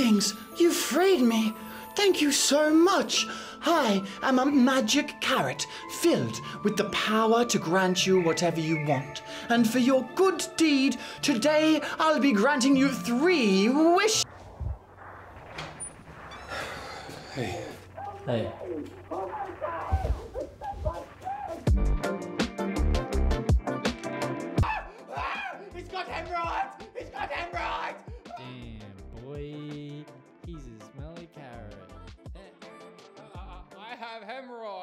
Greetings! You freed me! Thank you so much! I am a magic carrot filled with the power to grant you whatever you want. And for your good deed, today I'll be granting you 3 wishes. Hey. Hey. He's got hemorrhoids! He's got hemorrhoids! Damn, boy. He's a smelly carrot. I have hemorrhoids.